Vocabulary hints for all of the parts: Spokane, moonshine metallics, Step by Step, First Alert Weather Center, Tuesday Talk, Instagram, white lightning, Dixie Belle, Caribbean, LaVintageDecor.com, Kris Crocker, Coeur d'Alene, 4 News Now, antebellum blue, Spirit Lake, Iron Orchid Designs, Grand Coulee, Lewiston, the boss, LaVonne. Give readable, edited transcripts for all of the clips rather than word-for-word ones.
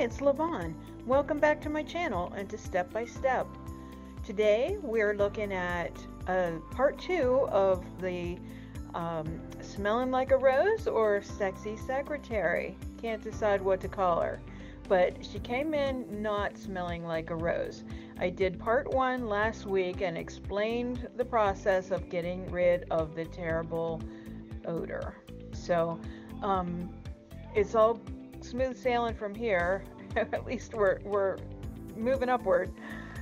it's LaVonne. Welcome back to my channel and to Step by Step. Today we're looking at part 2 of the Smelling Like a Rose or Sexy Secretary. Can't decide what to call her, but she came in not smelling like a rose. I did part 1 last week and explained the process of getting rid of the terrible odor. So it's all smooth sailing from here. At least we're moving upward.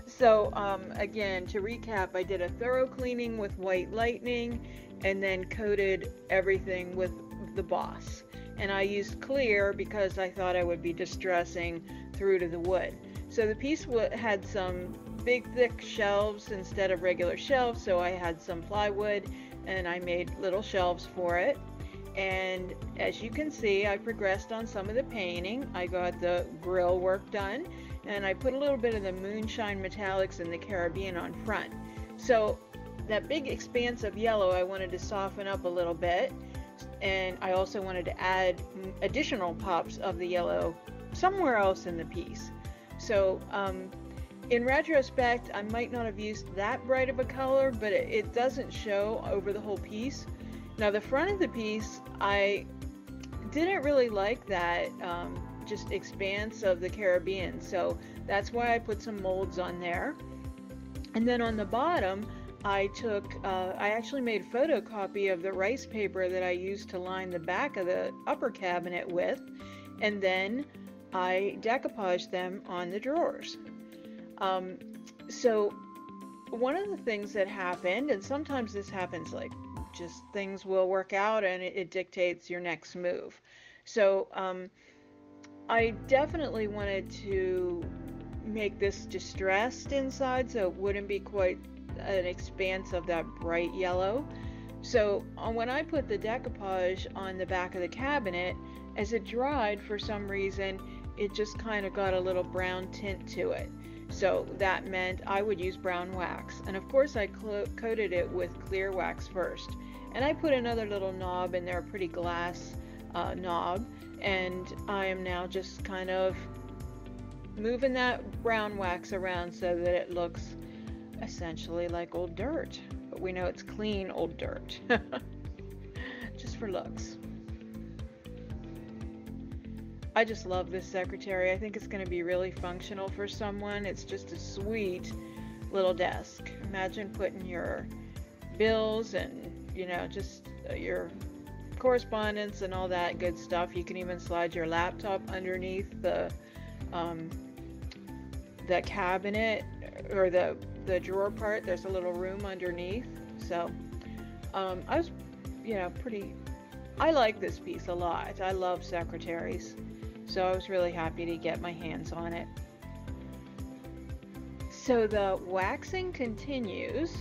So again, to recap, I did a thorough cleaning with White Lightning and then coated everything with the Boss. And I used clear because I thought I would be distressing through to the wood. So the piece had some big thick shelves instead of regular shelves, so I had some plywood and I made little shelves for it. And as you can see, I progressed on some of the painting. I got the grill work done, and I put a little bit of the Moonshine Metallics and the Caribbean on front. So that big expanse of yellow I wanted to soften up a little bit, and I also wanted to add additional pops of the yellow somewhere else in the piece. So in retrospect, I might not have used that bright of a color, but it doesn't show over the whole piece. Now the front of the piece, I didn't really like that just expanse of the Caribbean, so that's why I put some molds on there. And then on the bottom, I actually made a photocopy of the rice paper that I used to line the back of the upper cabinet with, and then I decoupaged them on the drawers. So one of the things that happened, and sometimes this happens, like, just things will work out and it dictates your next move. So I definitely wanted to make this distressed inside so it wouldn't be quite an expanse of that bright yellow. So when I put the decoupage on the back of the cabinet, as it dried, for some reason it just kind of got a little brown tint to it. So that meant I would use brown wax, and of course I coated it with clear wax first, and I put another little knob in there, a pretty glass knob, and I am now just kind of moving that brown wax around so that it looks essentially like old dirt, but we know it's clean old dirt just for looks. I just love this secretary. I think it's going to be really functional for someone. It's just a sweet little desk. Imagine putting your bills and, you know, just your correspondence and all that good stuff. You can even slide your laptop underneath the cabinet or the drawer part. There's a little room underneath. So I was, you know, I like this piece a lot. I love secretaries. So I was really happy to get my hands on it. So the waxing continues.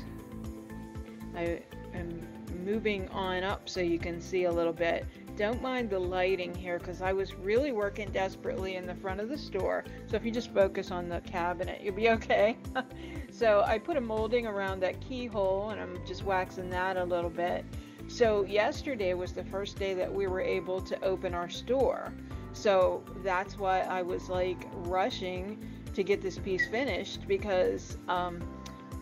I am moving on up so you can see a little bit. Don't mind the lighting here because I was really working desperately in the front of the store. So if you just focus on the cabinet, you'll be okay. So I put a molding around that keyhole and I'm just waxing that a little bit. So yesterday was the first day that we were able to open our store. So that's why I was like rushing to get this piece finished, because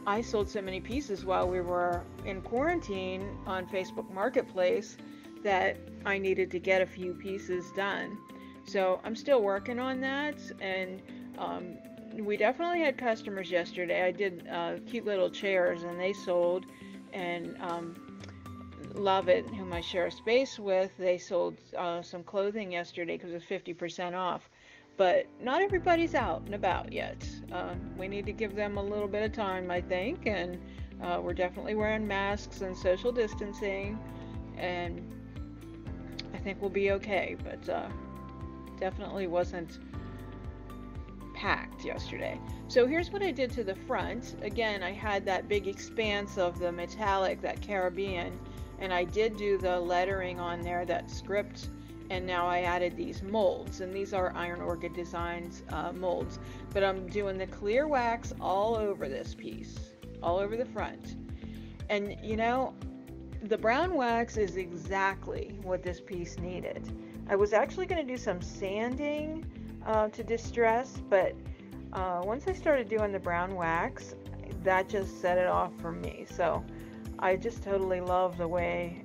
I sold so many pieces while we were in quarantine on Facebook Marketplace that I needed to get a few pieces done. So I'm still working on that, and we definitely had customers yesterday. I did cute little chairs and they sold, and Lovett, whom I share a space with, they sold some clothing yesterday because it was 50% off. But not everybody's out and about yet. We need to give them a little bit of time, I think, and we're definitely wearing masks and social distancing, and I think we'll be okay. But definitely wasn't packed yesterday. So here's what I did to the front. Again, I had that big expanse of the metallic, that Caribbean, and I did do the lettering on there, that script, and now I added these molds, and these are Iron Orchid Designs molds, but I'm doing the clear wax all over this piece, all over the front. And you know, the brown wax is exactly what this piece needed. I was actually going to do some sanding to this dress, but once I started doing the brown wax, that just set it off for me. So I just totally love the way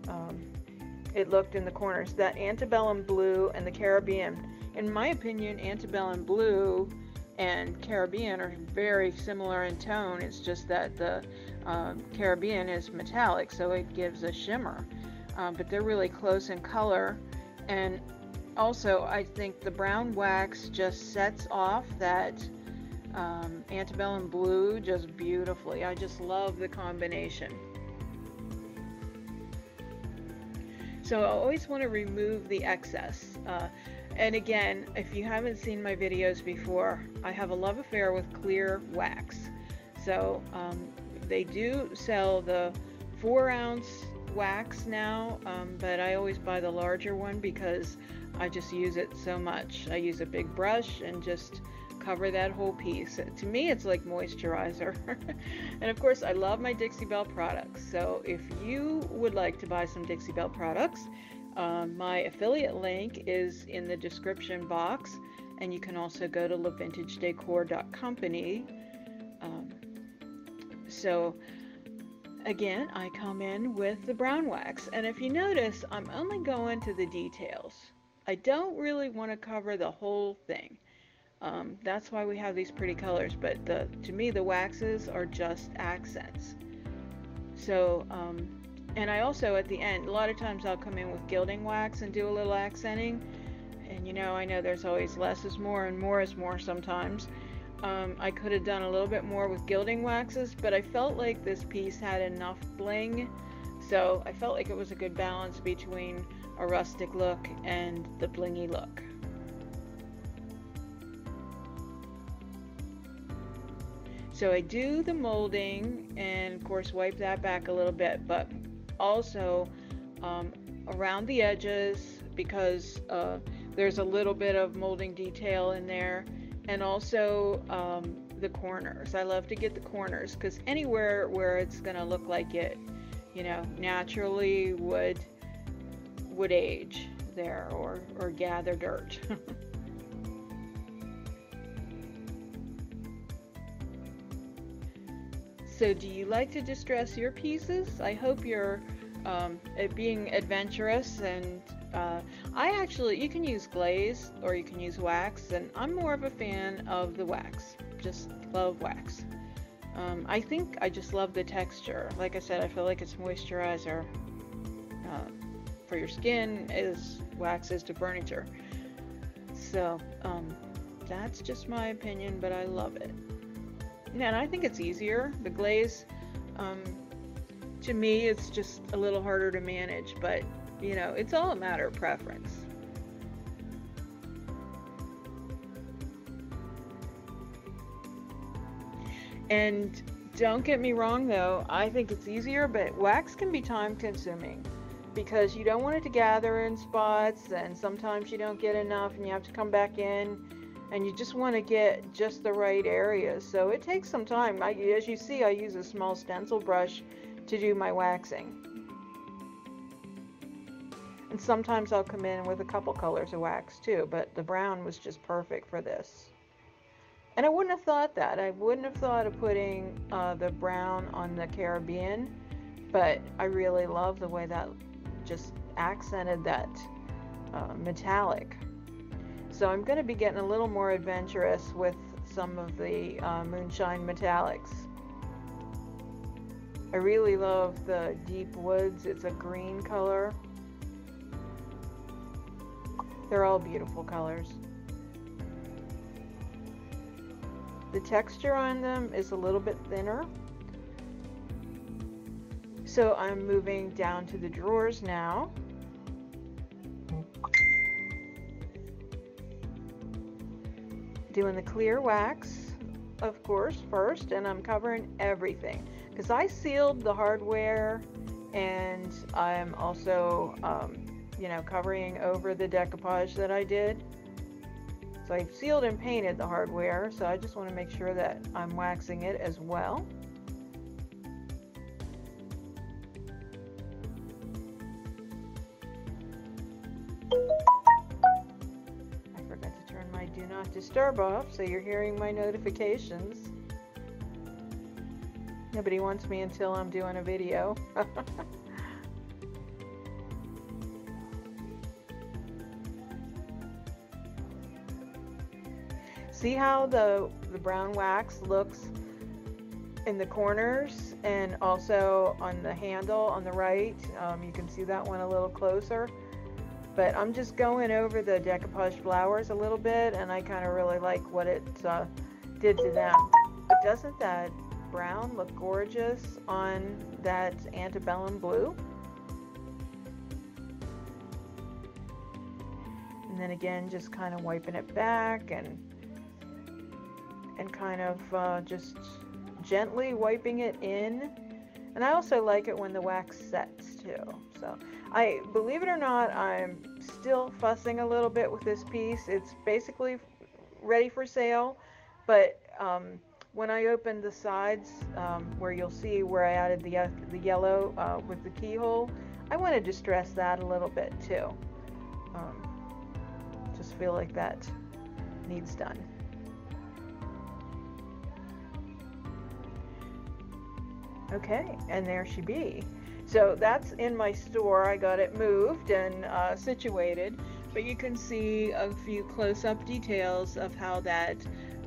it looked in the corners. That antebellum blue and the Caribbean, in my opinion, antebellum blue and Caribbean are very similar in tone. It's just that the Caribbean is metallic, so it gives a shimmer, but they're really close in color. And also I think the brown wax just sets off that antebellum blue just beautifully. I just love the combination. So I always want to remove the excess. And again, if you haven't seen my videos before, I have a love affair with clear wax. So they do sell the 4-ounce wax now, but I always buy the larger one because I just use it so much. I use a big brush and just cover that whole piece. To me, it's like moisturizer. And of course, I love my Dixie Belle products. So if you would like to buy some Dixie Belle products, my affiliate link is in the description box, and you can also go to LaVintageDecor.com. So again, I come in with the brown wax, and if you notice, I'm only going to the details. I don't really want to cover the whole thing. That's why we have these pretty colors, but to me the waxes are just accents. So and I also, at the end, a lot of times I'll come in with gilding wax and do a little accenting. And you know, I know there's always less is more and more is more sometimes. I could have done a little bit more with gilding waxes, but I felt like this piece had enough bling, so I felt like it was a good balance between a rustic look and the blingy look. So I do the molding and of course wipe that back a little bit, but also around the edges, because there's a little bit of molding detail in there, and also the corners. I love to get the corners, because anywhere where it's gonna look like it, you know, naturally would age there or gather dirt. So do you like to distress your pieces? I hope you're being adventurous, and I actually, you can use glaze or you can use wax, and I'm more of a fan of the wax. Just love wax. I think I just love the texture. Like I said, I feel like it's moisturizer for your skin, as wax is to furniture. So that's just my opinion, but I love it. And I think it's easier. The glaze, to me, it's just a little harder to manage, but you know, it's all a matter of preference. And don't get me wrong though, I think it's easier, but wax can be time consuming, because you don't want it to gather in spots, and sometimes you don't get enough and you have to come back in. And you just want to get just the right area, so it takes some time. As you see, I use a small stencil brush to do my waxing. And sometimes I'll come in with a couple colors of wax too, but the brown was just perfect for this. And I wouldn't have thought that. I wouldn't have thought of putting the brown on the Caribbean, but I really love the way that just accented that metallic. So I'm going to be getting a little more adventurous with some of the moonshine metallics. I really love the deep woods. It's a green color. They're all beautiful colors. The texture on them is a little bit thinner. So I'm moving down to the drawers now. Doing the clear wax, of course, first, and I'm covering everything because I sealed the hardware, and I'm also, you know, covering over the decoupage that I did. So I've sealed and painted the hardware, so I just want to make sure that I'm waxing it as well. disturb off so you're hearing my notifications. Nobody wants me until I'm doing a video. See how the brown wax looks in the corners and also on the handle on the right. You can see that one a little closer. But I'm just going over the decoupage flowers a little bit, and I kind of really like what it did to them. But doesn't that brown look gorgeous on that antebellum blue? And then again, just kind of wiping it back and kind of just gently wiping it in. And I also like it when the wax sets too. So I, believe it or not, I'm still fussing a little bit with this piece. It's basically ready for sale, but when I opened the sides, where you'll see where I added the yellow with the keyhole, I wanted to stress that a little bit too. Just feel like that needs done. Okay, and there she be. So that's in my store. I got it moved and situated, but you can see a few close-up details of how that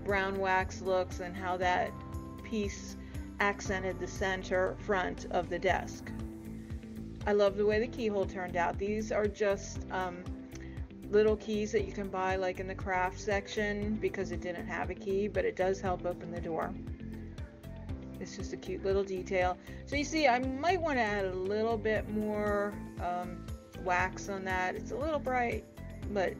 brown wax looks and how that piece accented the center front of the desk. I love the way the keyhole turned out. These are just little keys that you can buy like in the craft section because it didn't have a key, but it does help open the door. It's just a cute little detail. So you see, I might want to add a little bit more wax on that. It's a little bright, but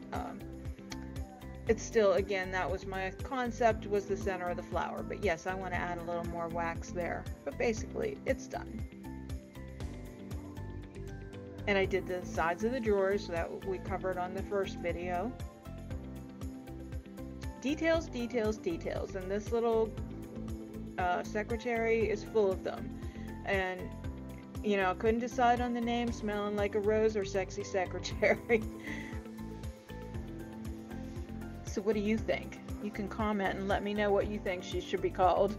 it's still, again, that was my concept, was the center of the flower. But yes, I want to add a little more wax there. But basically, it's done. And I did the sides of the drawers that we covered on the first video. Details, details, details. And this little secretary is full of them, and you know, I couldn't decide on the name, smelling like a rose or sexy secretary. So what do you think? You can comment and let me know what you think she should be called.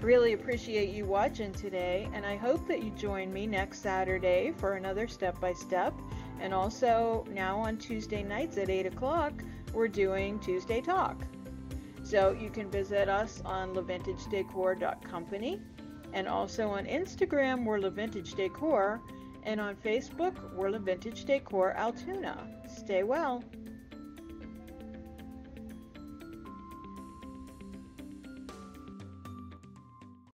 Really appreciate you watching today, and I hope that you join me next Saturday for another Step by Step. And also now on Tuesday nights at 8 o'clock, we're doing Tuesday Talk. So you can visit us on LaVintageDecor.com, and also on Instagram we're LaVintageDecor, and on Facebook we're LaVintageDecor Altoona. Stay well.